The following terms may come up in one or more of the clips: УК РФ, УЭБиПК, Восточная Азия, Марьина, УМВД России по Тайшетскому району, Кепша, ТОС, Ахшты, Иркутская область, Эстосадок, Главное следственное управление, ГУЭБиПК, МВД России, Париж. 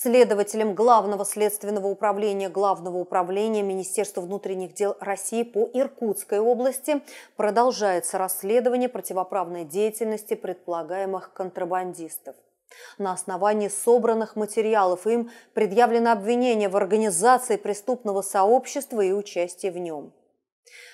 следователем Главного следственного управления Министерства внутренних дел России по Иркутской области продолжается расследование противоправной деятельности предполагаемых контрабандистов. На основании собранных материалов им предъявлено обвинение в организации преступного сообщества и участии в нем.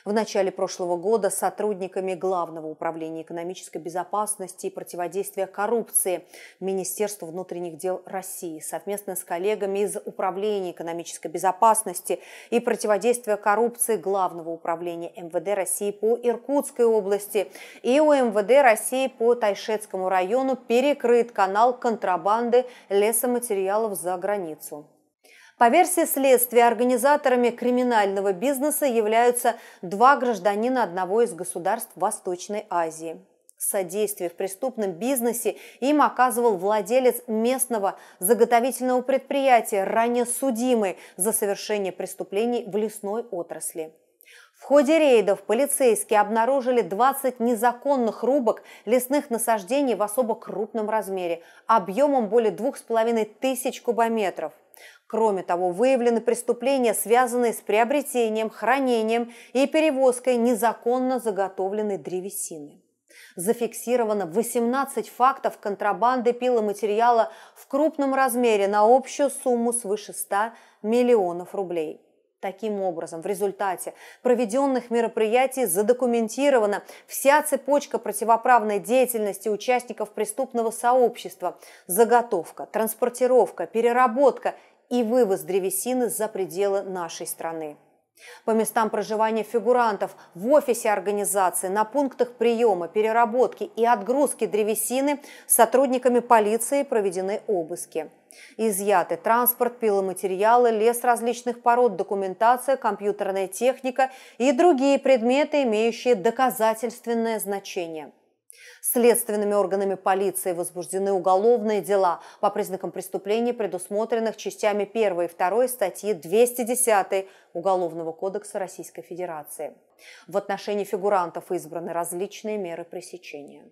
В начале прошлого года сотрудниками Главного управления экономической безопасности и противодействия коррупции Министерства внутренних дел России совместно с коллегами из Управления экономической безопасности и противодействия коррупции Главного управления МВД России по Иркутской области и УМВД России по Тайшетскому району перекрыт канал контрабанды лесоматериалов за границу. По версии следствия, организаторами криминального бизнеса являются два гражданина одного из государств Восточной Азии. Содействие в преступном бизнесе им оказывал владелец местного заготовительного предприятия, ранее судимый за совершение преступлений в лесной отрасли. В ходе рейдов полицейские обнаружили 20 незаконных рубок лесных насаждений в особо крупном размере, объемом более 2500 кубометров. Кроме того, выявлены преступления, связанные с приобретением, хранением и перевозкой незаконно заготовленной древесины. Зафиксировано 18 фактов контрабанды пиломатериала в крупном размере на общую сумму свыше 100 миллионов рублей. Таким образом, в результате проведенных мероприятий задокументирована вся цепочка противоправной деятельности участников преступного сообщества: заготовка, транспортировка, переработка и вывоз древесины за пределы нашей страны. По местам проживания фигурантов, в офисе организации, на пунктах приема, переработки и отгрузки древесины сотрудниками полиции проведены обыски. Изъяты транспорт, пиломатериалы, лес различных пород, документация, компьютерная техника и другие предметы, имеющие доказательственное значение. Следственными органами полиции возбуждены уголовные дела по признакам преступлений, предусмотренных частями 1 и 2 статьи 210 Уголовного кодекса Российской Федерации. В отношении фигурантов избраны различные меры пресечения.